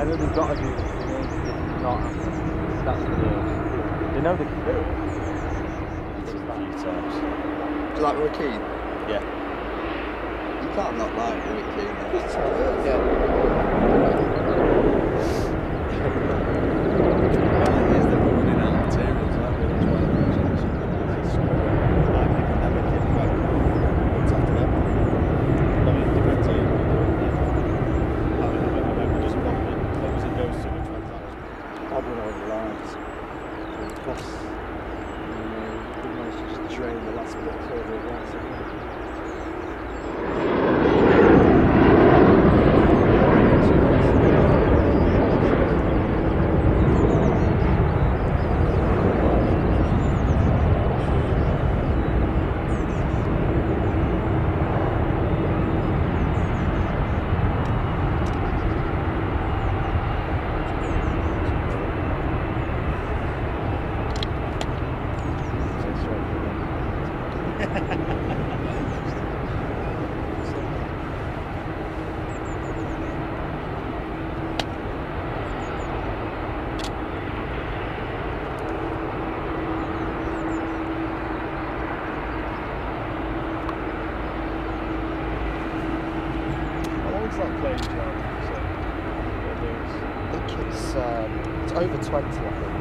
Everybody's got to do this, you know, it's not, that's the deal. They know they can do it. It's a few times. Do you like Rick Keen? Yeah. You can't not like Rick Keen. I think it's over 20, I think.